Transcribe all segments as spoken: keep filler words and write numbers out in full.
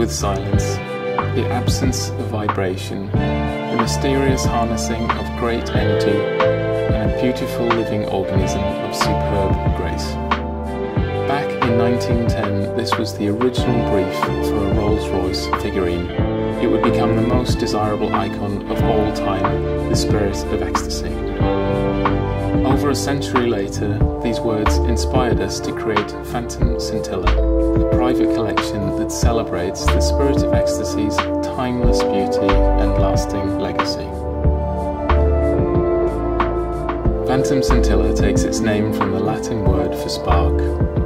with silence, the absence of vibration, the mysterious harnessing of great energy, and a beautiful living organism of superb grace. Back in nineteen ten, this was the original brief for a Rolls-Royce figurine. It would become the most desirable icon of all time, the Spirit of Ecstasy. Over a century later, these words inspired us to create Phantom Scintilla, a private collection that celebrates the Spirit of Ecstasy's timeless beauty and lasting legacy. Phantom Scintilla takes its name from the Latin word for spark.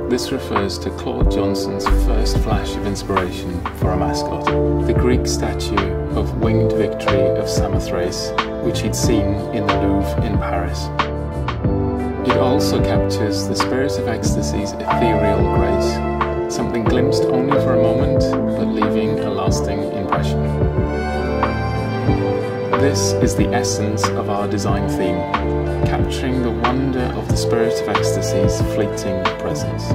This refers to Claude Johnson's first flash of inspiration for a mascot, the Greek statue of winged Victory of Samothrace, which he'd seen in the Louvre in Paris. It also captures the Spirit of Ecstasy's ethereal grace, something glimpsed only for a moment, but leaving a lasting impression. This is the essence of our design theme, capturing the wonder of the Spirit of Ecstasy's fleeting presence.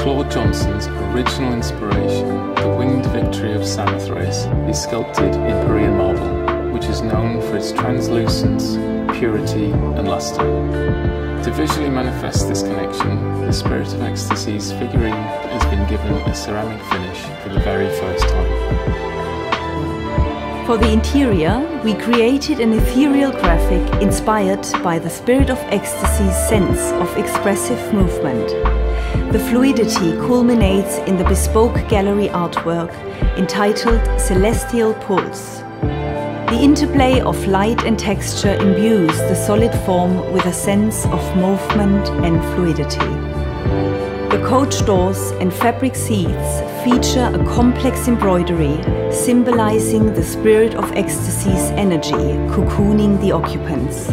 Claude Johnson's original inspiration, the winged Victory of Samothrace, is sculpted in Parian marble, which is known for its translucence, purity and luster. To visually manifest this connection, the Spirit of Ecstasy's figurine has been given a ceramic finish for the very first time. For the interior, we created an ethereal graphic inspired by the Spirit of Ecstasy's sense of expressive movement. The fluidity culminates in the bespoke gallery artwork entitled Celestial Pulse. The interplay of light and texture imbues the solid form with a sense of movement and fluidity. The coach doors and fabric seats feature a complex embroidery, symbolizing the Spirit of Ecstasy's energy, cocooning the occupants.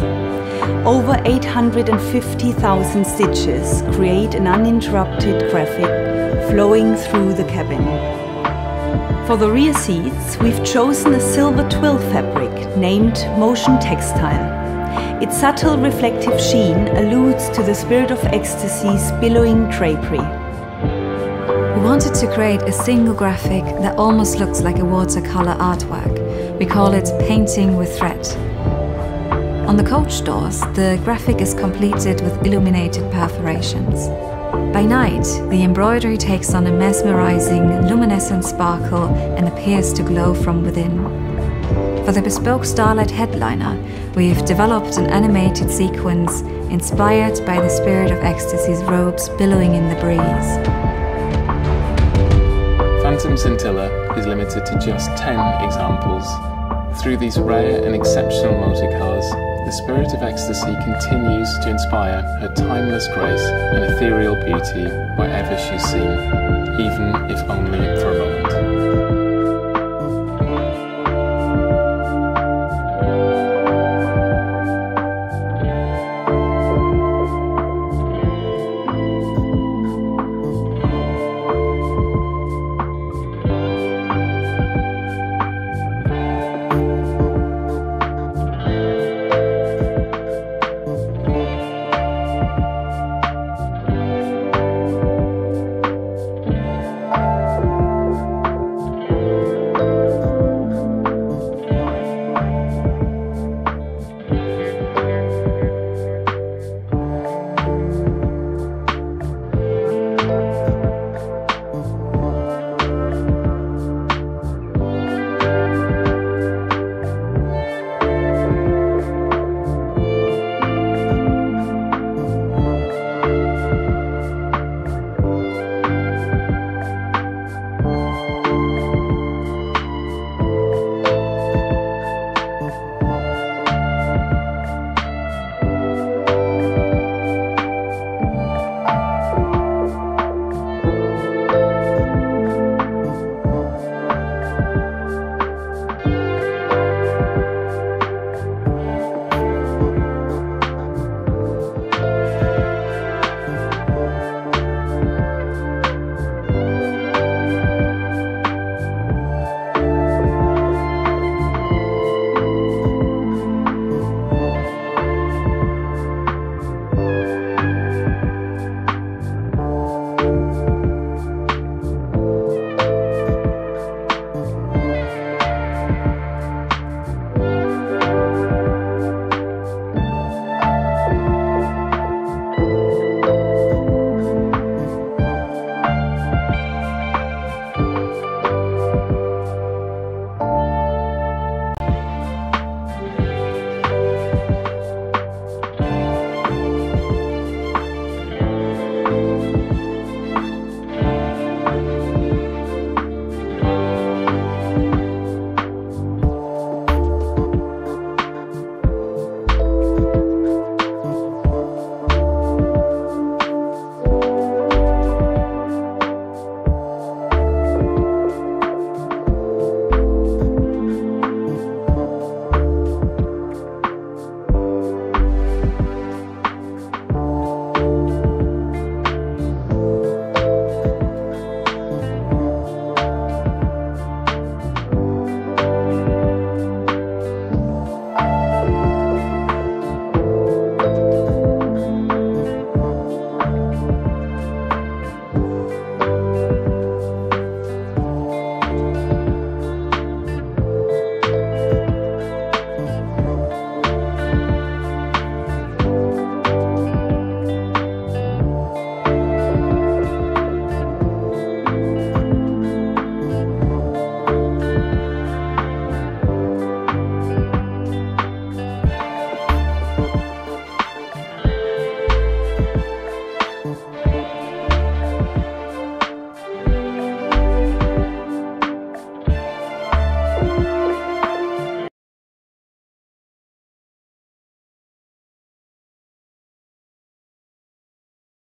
Over eight hundred fifty thousand stitches create an uninterrupted graphic flowing through the cabin. For the rear seats, we've chosen a silver twill fabric named Motion Textile. Its subtle reflective sheen alludes to the Spirit of Ecstasy's billowing drapery. We wanted to create a single graphic that almost looks like a watercolor artwork. We call it painting with thread. On the coach doors, the graphic is completed with illuminated perforations. By night, the embroidery takes on a mesmerizing, luminescent sparkle and appears to glow from within. For the bespoke Starlight Headliner, we've developed an animated sequence inspired by the Spirit of Ecstasy's robes billowing in the breeze. Phantom Scintilla is limited to just ten examples. Through these rare and exceptional motorcars, the Spirit of Ecstasy continues to inspire her timeless grace and ethereal beauty wherever she's seen, even if only for a